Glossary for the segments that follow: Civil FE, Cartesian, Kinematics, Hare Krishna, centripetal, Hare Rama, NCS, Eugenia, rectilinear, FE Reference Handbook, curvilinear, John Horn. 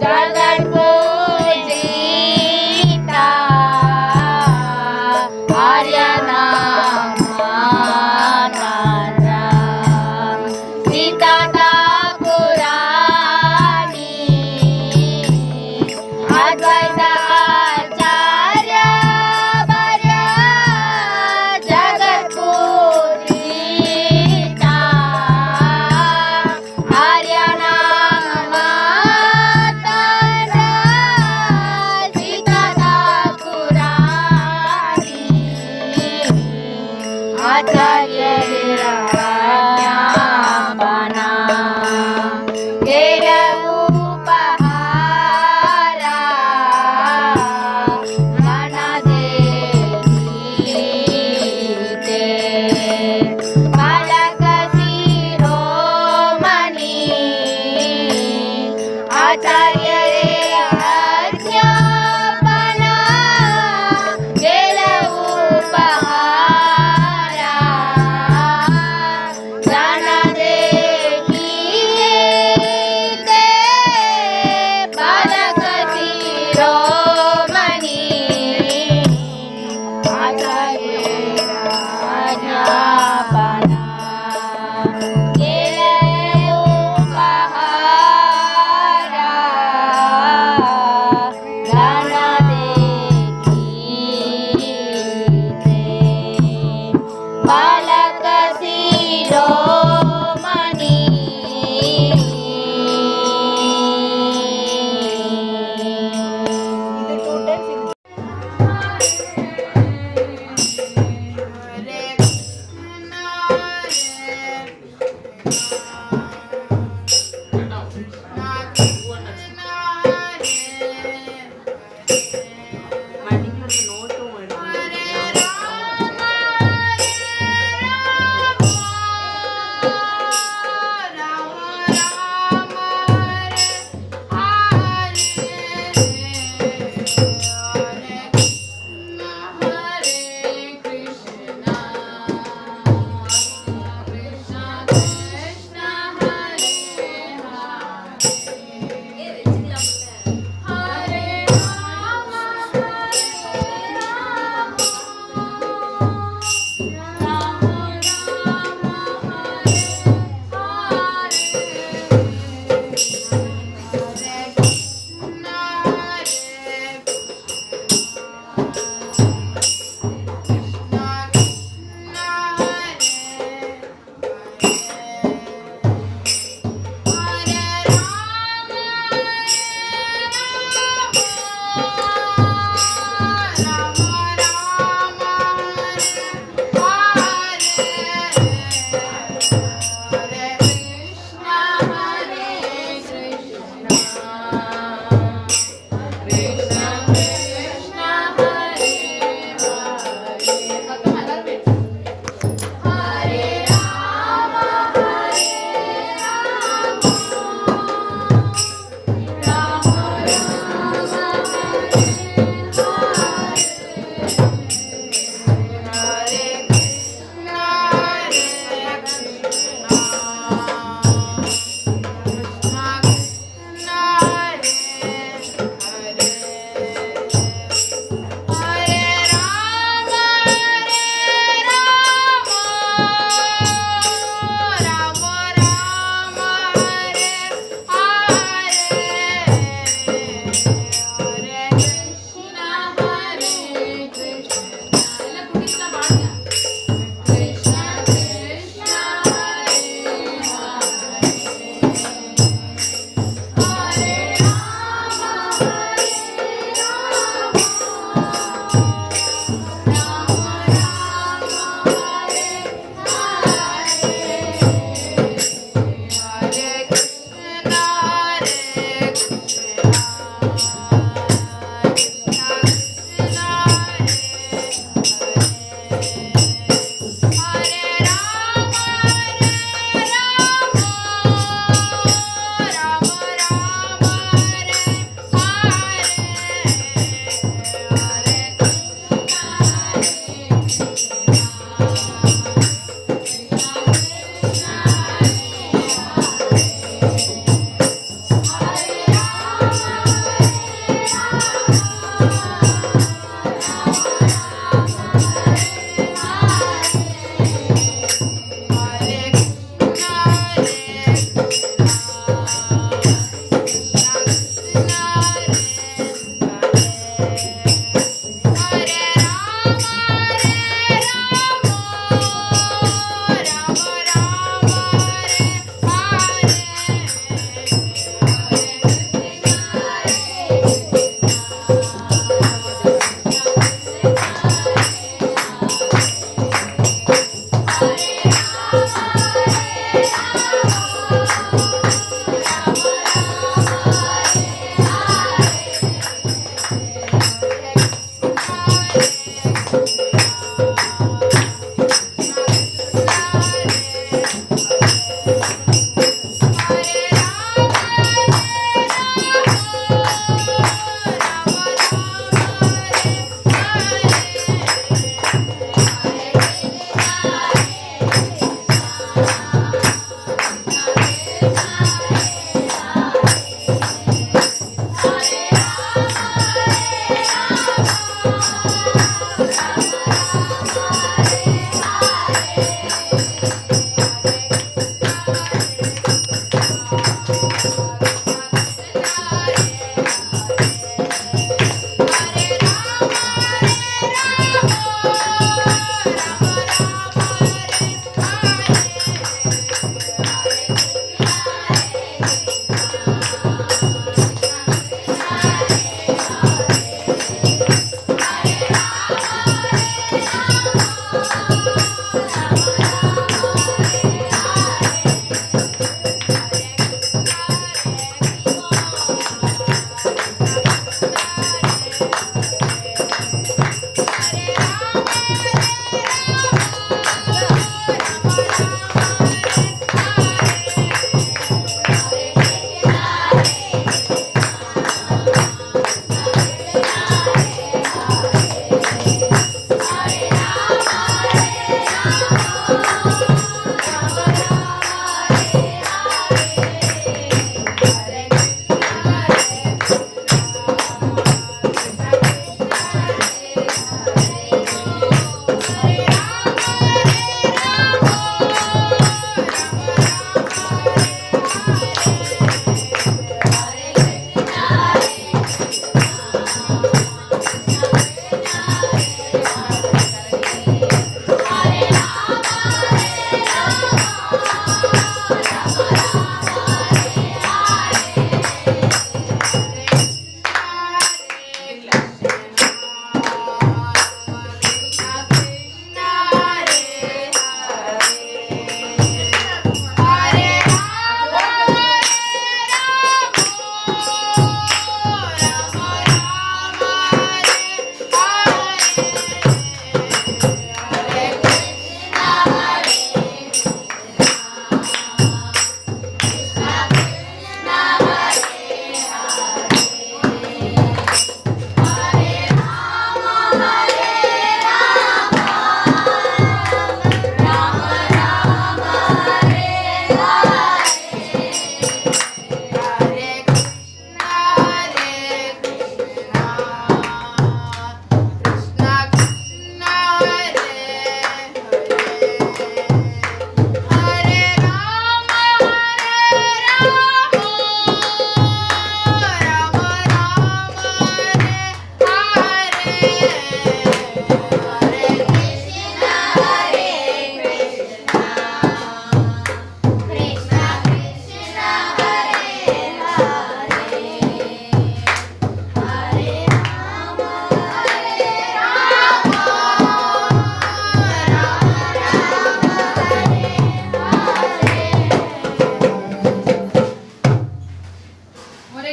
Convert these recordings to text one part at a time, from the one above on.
Hare Krishna.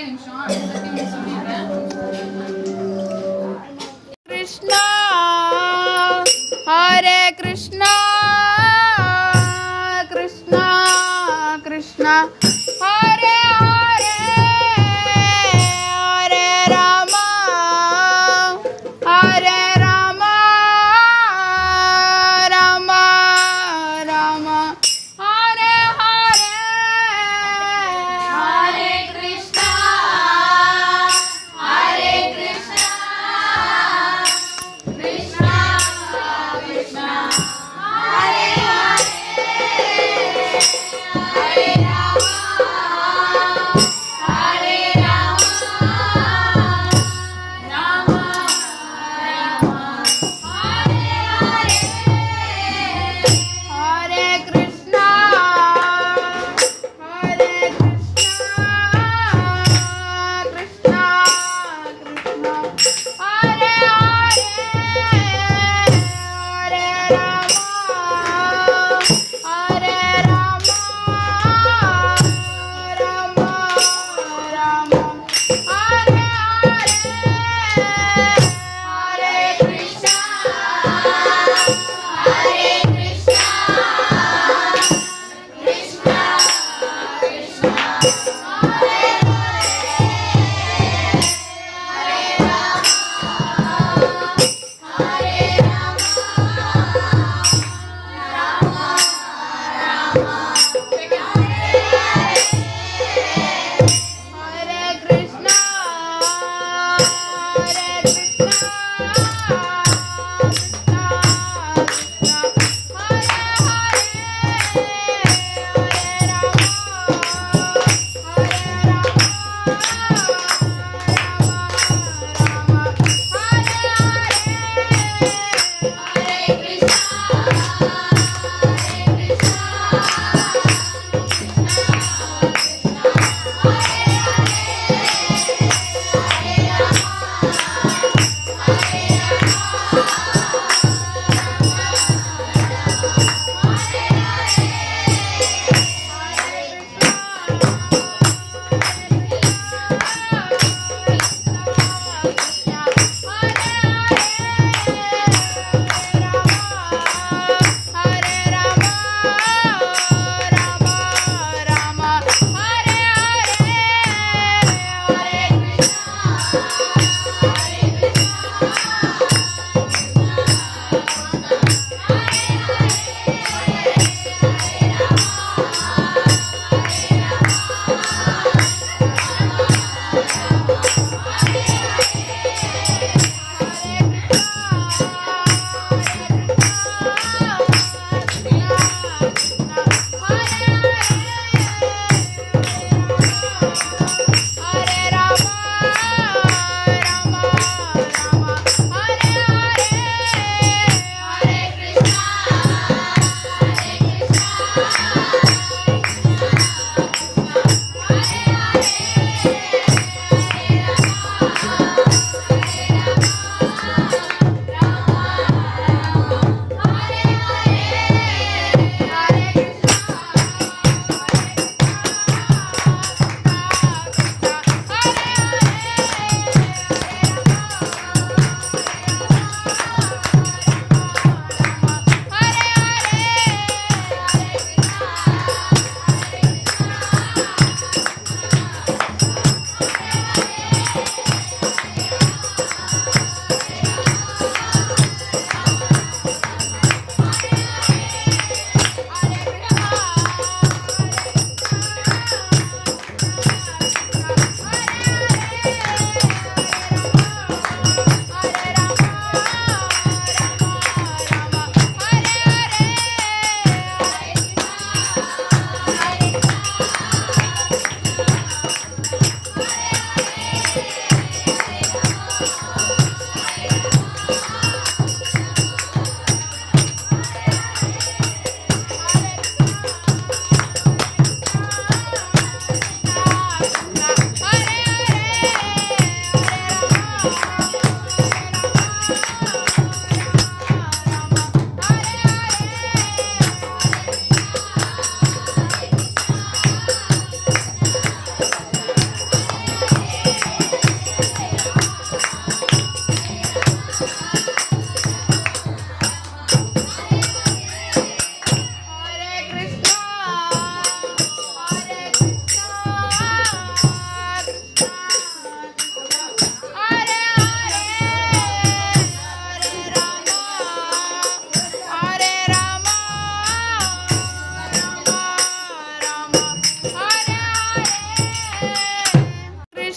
Krishna, Hare Krishna, Krishna, Krishna, Hare Hare, Hare Rama, Hare Rama, Rama Rama, Hare Hare, Hare Krishna, Hare Krishna.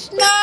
Krishna